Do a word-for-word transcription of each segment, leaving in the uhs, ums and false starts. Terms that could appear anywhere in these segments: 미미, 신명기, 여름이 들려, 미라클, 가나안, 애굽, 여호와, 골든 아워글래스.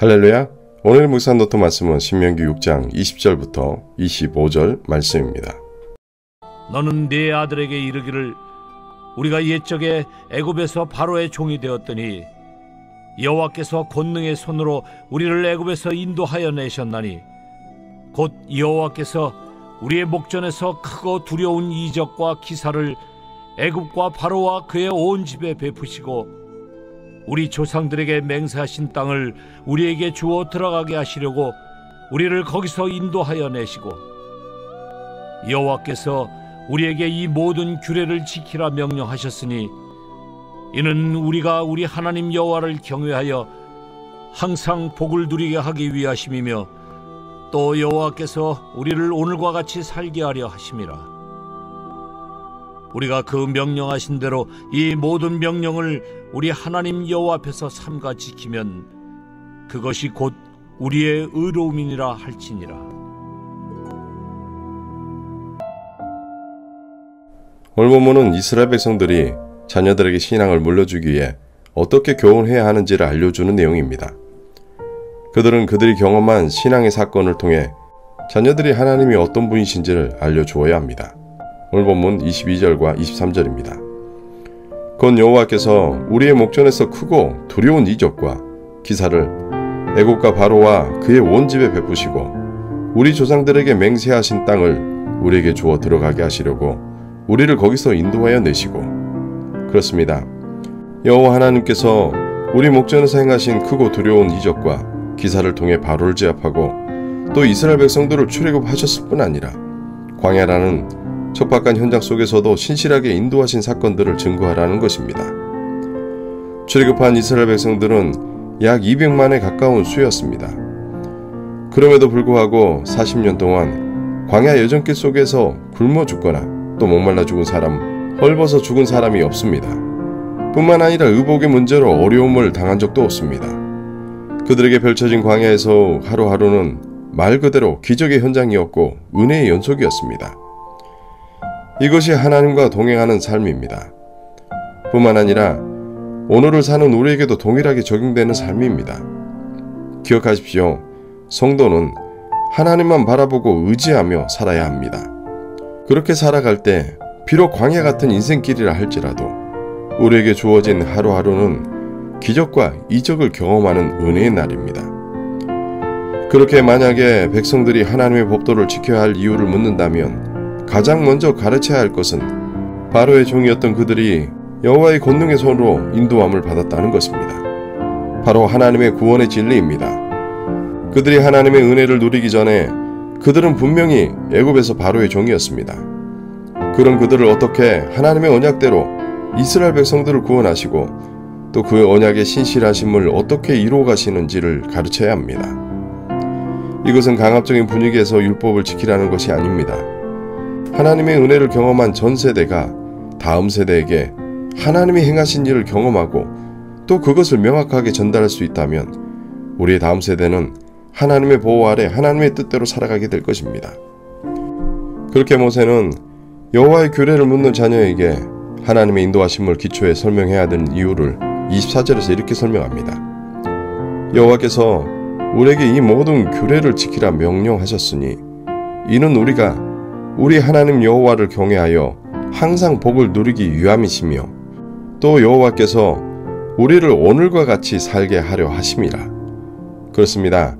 할렐루야! 오늘 묵상 노트 말씀은 신명기 육 장 이십 절부터 이십오 절 말씀입니다. 너는 네 아들에게 이르기를 우리가 옛적에 애굽에서 바로의 종이 되었더니 여호와께서 권능의 손으로 우리를 애굽에서 인도하여 내셨나니 곧 여호와께서 우리의 목전에서 크고 두려운 이적과 기사를 애굽과 바로와 그의 온 집에 베푸시고 우리 조상들에게 맹세하신 땅을 우리에게 주어 들어가게 하시려고 우리를 거기서 인도하여 내시고 여호와께서 우리에게 이 모든 규례를 지키라 명령하셨으니 이는 우리가 우리 하나님 여호와를 경외하여 항상 복을 누리게 하기 위하심이며 또 여호와께서 우리를 오늘과 같이 살게 하려 하심이라. 우리가 그 명령하신 대로 이 모든 명령을 우리 하나님 여호와 앞에서 삼가 지키면 그것이 곧 우리의 의로움이니라 할지니라. 오늘 본문은 이스라엘 백성들이 자녀들에게 신앙을 물려주기 위해 어떻게 교훈해야 하는지를 알려주는 내용입니다. 그들은 그들이 경험한 신앙의 사건을 통해 자녀들이 하나님이 어떤 분이신지를 알려주어야 합니다. 오늘 본문 이십이 절과 이십삼 절입니다. 곧 여호와께서 우리의 목전에서 크고 두려운 이적과 기사를 애굽과 바로와 그의 온 집에 베푸시고 우리 조상들에게 맹세하신 땅을 우리에게 주어 들어가게 하시려고 우리를 거기서 인도하여 내시고. 그렇습니다. 여호와 하나님께서 우리 목전에서 행하신 크고 두려운 이적과 기사를 통해 바로를 제압하고 또 이스라엘 백성들을 출애굽하셨을 뿐 아니라 광야라는 척박한 현장 속에서도 신실하게 인도하신 사건들을 증거하라는 것입니다. 출애굽한 이스라엘 백성들은 약 이백만에 가까운 수였습니다. 그럼에도 불구하고 사십 년 동안 광야 여정길 속에서 굶어 죽거나 또 목말라 죽은 사람, 헐벗어 죽은 사람이 없습니다. 뿐만 아니라 의복의 문제로 어려움을 당한 적도 없습니다. 그들에게 펼쳐진 광야에서 하루하루는 말 그대로 기적의 현장이었고 은혜의 연속이었습니다. 이것이 하나님과 동행하는 삶입니다. 뿐만 아니라 오늘을 사는 우리에게도 동일하게 적용되는 삶입니다. 기억하십시오. 성도는 하나님만 바라보고 의지하며 살아야 합니다. 그렇게 살아갈 때 비록 광야 같은 인생길이라 할지라도 우리에게 주어진 하루하루는 기적과 이적을 경험하는 은혜의 날입니다. 그렇게 만약에 백성들이 하나님의 법도를 지켜야 할 이유를 묻는다면 가장 먼저 가르쳐야 할 것은 바로의 종이었던 그들이 여호와의 권능의 손으로 인도함을 받았다는 것입니다. 바로 하나님의 구원의 진리입니다. 그들이 하나님의 은혜를 누리기 전에 그들은 분명히 애굽에서 바로의 종이었습니다. 그런 그들을 어떻게 하나님의 언약대로 이스라엘 백성들을 구원하시고 또 그 언약의 신실하심을 어떻게 이루어 가시는지를 가르쳐야 합니다. 이것은 강압적인 분위기에서 율법을 지키라는 것이 아닙니다. 하나님의 은혜를 경험한 전 세대가 다음 세대에게 하나님이 행하신 일을 경험하고 또 그것을 명확하게 전달할 수 있다면 우리의 다음 세대는 하나님의 보호 아래 하나님의 뜻대로 살아가게 될 것입니다. 그렇게 모세는 여호와의 규례를 묻는 자녀에게 하나님의 인도하심을 기초에 설명해야 되는 이유를 이십사 절에서 이렇게 설명합니다. 여호와께서 우리에게 이 모든 규례를 지키라 명령하셨으니 이는 우리가 우리 하나님 여호와를 경외하여 항상 복을 누리기 위함이시며 또 여호와께서 우리를 오늘과 같이 살게 하려 하심이라. 그렇습니다.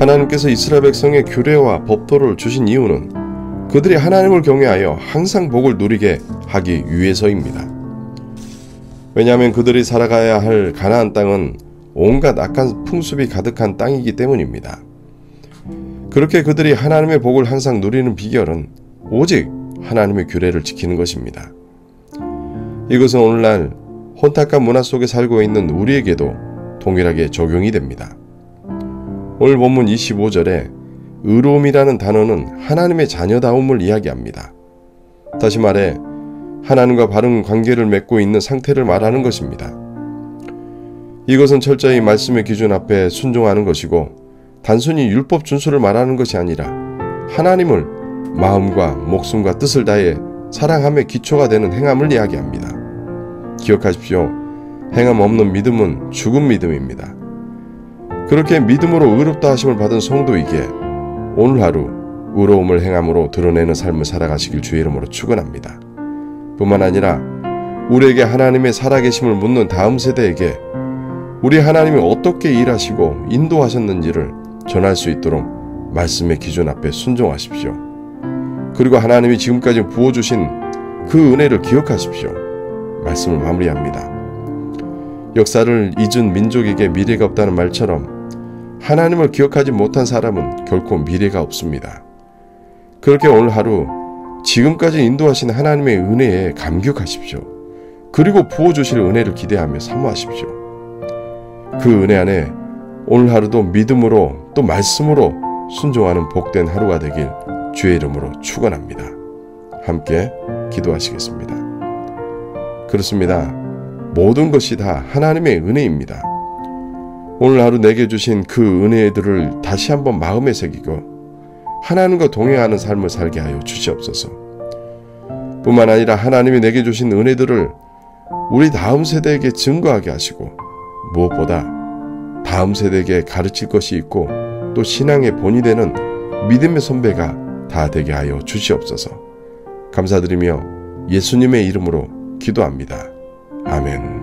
하나님께서 이스라엘 백성의 규례와 법도를 주신 이유는 그들이 하나님을 경외하여 항상 복을 누리게 하기 위해서입니다. 왜냐하면 그들이 살아가야 할 가나안 땅은 온갖 악한 풍습이 가득한 땅이기 때문입니다. 그렇게 그들이 하나님의 복을 항상 누리는 비결은 오직 하나님의 규례를 지키는 것입니다. 이것은 오늘날 혼탁한 문화 속에 살고 있는 우리에게도 동일하게 적용이 됩니다. 오늘 본문 이십오 절에 의로움이라는 단어는 하나님의 자녀다움을 이야기합니다. 다시 말해 하나님과 바른 관계를 맺고 있는 상태를 말하는 것입니다. 이것은 철저히 말씀의 기준 앞에 순종하는 것이고 단순히 율법 준수를 말하는 것이 아니라 하나님을 마음과 목숨과 뜻을 다해 사랑함의 기초가 되는 행함을 이야기합니다. 기억하십시오. 행함 없는 믿음은 죽은 믿음입니다. 그렇게 믿음으로 의롭다 하심을 받은 성도에게 오늘 하루 의로움을 행함으로 드러내는 삶을 살아가시길 주의 이름으로 축원합니다. 뿐만 아니라 우리에게 하나님의 살아계심을 묻는 다음 세대에게 우리 하나님이 어떻게 일하시고 인도하셨는지를 전할 수 있도록 말씀의 기준 앞에 순종하십시오. 그리고 하나님이 지금까지 부어주신 그 은혜를 기억하십시오. 말씀을 마무리합니다. 역사를 잊은 민족에게 미래가 없다는 말처럼 하나님을 기억하지 못한 사람은 결코 미래가 없습니다. 그렇게 오늘 하루 지금까지 인도하신 하나님의 은혜에 감격하십시오. 그리고 부어주실 은혜를 기대하며 사모하십시오. 그 은혜 안에 오늘 하루도 믿음으로 또 말씀으로 순종하는 복된 하루가 되길 주의 이름으로 축원합니다. 함께 기도하시겠습니다. 그렇습니다. 모든 것이 다 하나님의 은혜입니다. 오늘 하루 내게 주신 그 은혜들을 다시 한번 마음에 새기고 하나님과 동행하는 삶을 살게 하여 주시옵소서. 뿐만 아니라 하나님이 내게 주신 은혜들을 우리 다음 세대에게 증거하게 하시고 무엇보다 다음 세대에게 가르칠 것이 있고 또 신앙의 본이 되는 믿음의 선배가 다 되게 하여 주시옵소서. 감사드리며 예수님의 이름으로 기도합니다. 아멘.